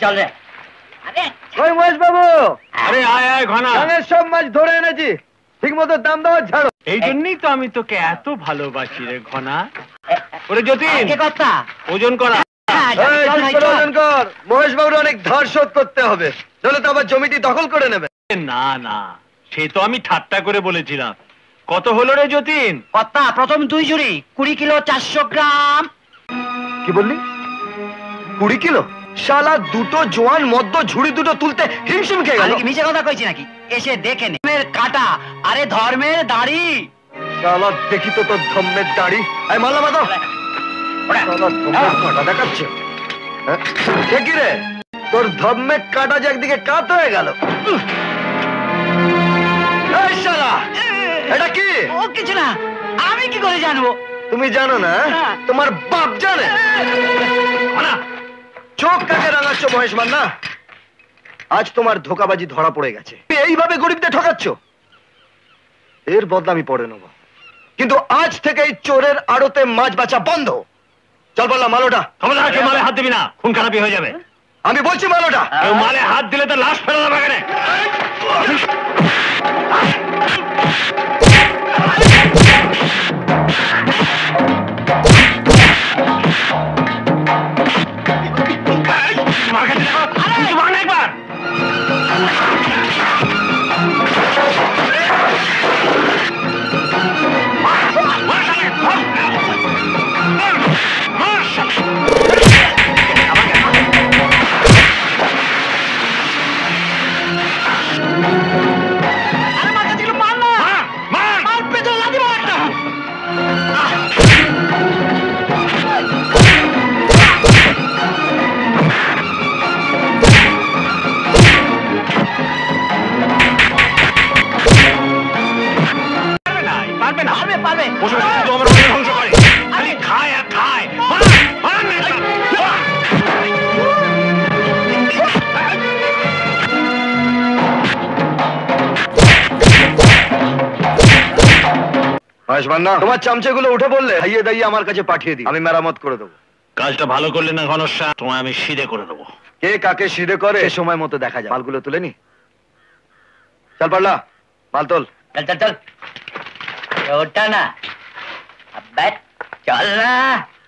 चल रे। अरे ओए महेश बाबू, अरे आय आय ঘনা সঙ্গে সব মাছ ধরে এনেছি, ঠিকমতো দাম দাও ছাড়ো। এইজন্যই তো আমি তোকে এত ভালোবাসি রে ঘনা। ওরে যতীন, কে কথা ওজন করা। এই চল ওজন কর, মহেশ বাবুর অনেক ধার শোধ করতে হবে, চলে তো আবার জমিটি দখল করে নেবে। না না, সে তো আমি ঠাট্টা করে বলেছিলাম। কত হলো রে যতীন? কথা প্রথম দুই জুড়ি 20 কিলো 400 গ্রাম। কি বললি? 20 কিলো? शाला दुटो जवान मद्य झुड़ी दुटो तुलते हिमशिम खेये गेलो। नीचे कथा कइछि नाकि? एसे देखे ने मेर काटा, अरे धर्मेर दाड़ी। शाला देखि तो धम्मेर दाड़ी। आय माल्ला मारो। ओड़ा शाला धम्मेर काटा देखाच्छे। ए कि रे, तोर धम्मेर काटा जे एकदिके काट होये गेलो। ए शाला एटा कि? ओ किछु ना, आमि कि करे जानबो? तुमि जानो ना, तोमार बाप जाने। ओना चोख का रागाच्छ महेश मान्ना, आज तुम्हार धोखाबाजी धरा पड़े गेছে। गरीबদের ঠকাচ্ছ, এর বদলা আমি পড়ে নেব, কিন্তু आज চোরের আড়তে মাছ বাঁচা বন্ধ। চল বললা মালোটা, আমরা কাউকে মালে হাত দিবি না, খুন খারাপি হয়ে যাবে। আমি বলছি মালোটা, কেউ মালে হাত দিলে তো লাশ ফেলে দেব এখানে। তোমার চামচেগুলো উঠে বললে হাইয়ে দাইয়ে আমার কাছে পাঠিয়ে দি, আমি মেরামত করে দেবো। কাজটা ভালো করলে না ঘনশ্যাম, তোমায় আমি সিধে করে দেবো। কে কাকে সিধে করে সে সময় মতো দেখা যায়। মালগুলো তুলে নি, চল পারলা, মাল তোল। চল চল চল, ওটা না, আব্বা চল না।